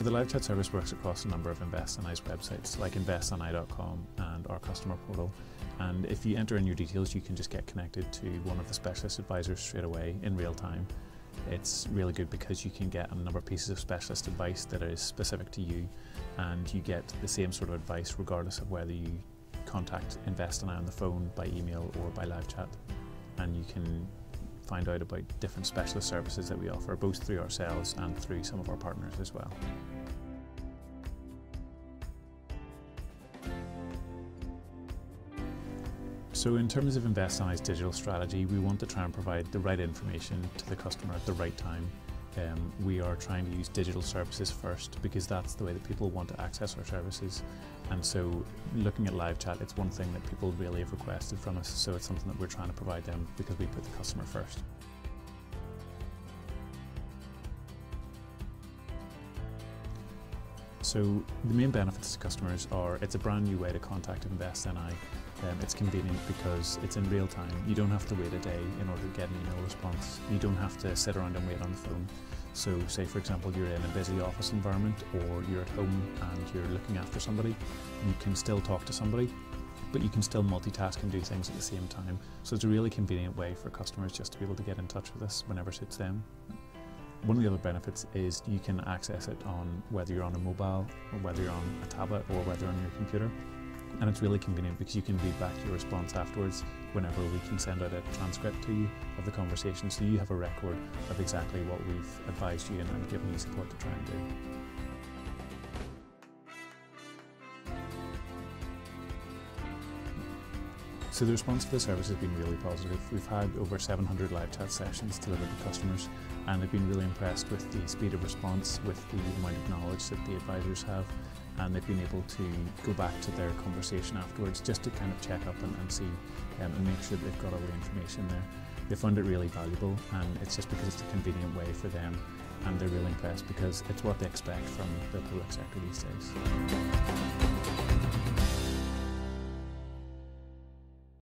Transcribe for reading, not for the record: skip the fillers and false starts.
So the live chat service works across a number of Invest NI websites, like investni.com and our customer portal. And if you enter in your details, you can just get connected to one of the specialist advisors straight away in real time. It's really good because you can get a number of pieces of specialist advice that is specific to you, and you get the same sort of advice regardless of whether you contact Invest NI on the phone, by email or by live chat. And you can find out about different specialist services that we offer, both through ourselves and through some of our partners as well. So in terms of Invest NI's digital strategy, we want to try and provide the right information to the customer at the right time. We are trying to use digital services first because that's the way that people want to access our services. And so looking at live chat, it's one thing that people really have requested from us, so it's something that we're trying to provide them because we put the customer first. So the main benefits to customers are it's a brand new way to contact Invest NI. It's convenient because it's in real time. You don't have to wait a day in order to get an email response. You don't have to sit around and wait on the phone. So say for example you're in a busy office environment or you're at home and you're looking after somebody, you can still talk to somebody, but you can still multitask and do things at the same time. So it's a really convenient way for customers just to be able to get in touch with us whenever suits them. One of the other benefits is you can access it on whether you're on a mobile or whether you're on a tablet or whether on your computer. And it's really convenient because you can read back your response afterwards whenever we can send out a transcript to you of the conversation, so you have a record of exactly what we've advised you and given you support to try and do. So the response to the service has been really positive. We've had over 700 live chat sessions delivered to customers, and they've been really impressed with the speed of response, with the amount of knowledge that the advisors have, and they've been able to go back to their conversation afterwards just to kind of check up and see and make sure that they've got all the information there. They found it really valuable, and it's just because it's a convenient way for them, and they're really impressed because it's what they expect from the public sector these days.